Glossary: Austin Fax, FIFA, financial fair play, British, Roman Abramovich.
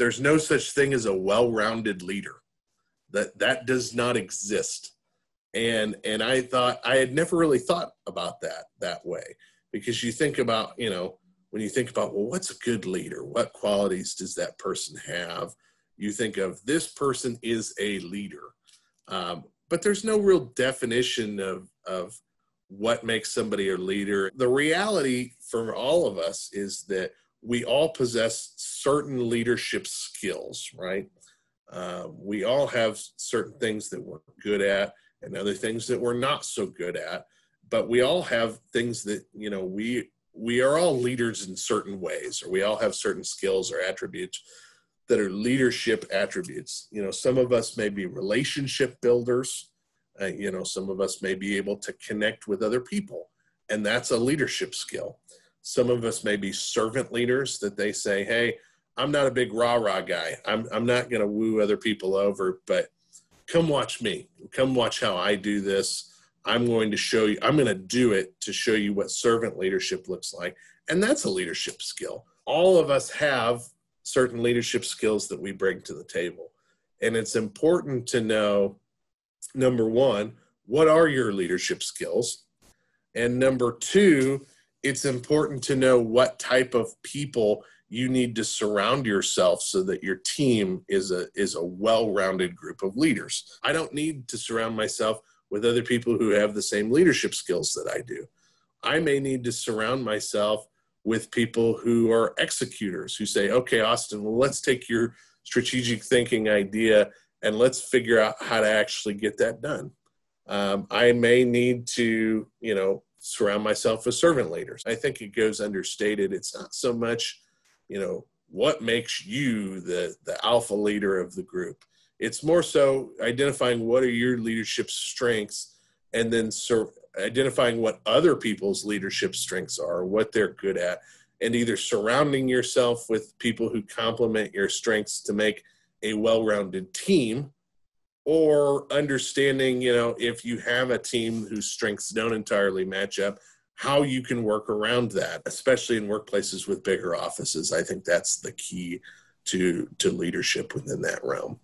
there's no such thing as a well-rounded leader. That does not exist. And I thought, I had never really thought about that way, because you think about, you know, when you think about, well, what's a good leader? What qualities does that person have? You think of this person is a leader, but there's no real definition of what makes somebody a leader. The reality for all of us is that we all possess certain leadership skills, right? We all have certain things that we're good at and other things that we're not so good at, but we all have things that, you know, we are all leaders in certain ways, or we all have certain skills or attributes that are leadership attributes. You know, some of us may be relationship builders, you know, some of us may be able to connect with other people, and that's a leadership skill. Some of us may be servant leaders, that they say, hey, I'm not a big rah-rah guy. I'm not going to woo other people over, but come watch me. Come watch how I do this. I'm going to show you. I'm going to do it to show you what servant leadership looks like. And that's a leadership skill. All of us have certain leadership skills that we bring to the table. And it's important to know, number one, what are your leadership skills? And number two, it's important to know what type of people you need to surround yourself so that your team is a well-rounded group of leaders. I don't need to surround myself with other people who have the same leadership skills that I do. I may need to surround myself with people who are executors, who say, okay, Austin, well, let's take your strategic thinking idea and let's figure out how to actually get that done. I may need to, you know, surround myself with servant leaders. I think it goes understated. It's not so much, you know, what makes you the alpha leader of the group. It's more so identifying what are your leadership strengths, and then identifying what other people's leadership strengths are, what they're good at, and either surrounding yourself with people who complement your strengths to make a well-rounded team, or understanding, you know, if you have a team whose strengths don't entirely match up, how you can work around that, especially in workplaces with bigger offices. I think that's the key to leadership within that realm.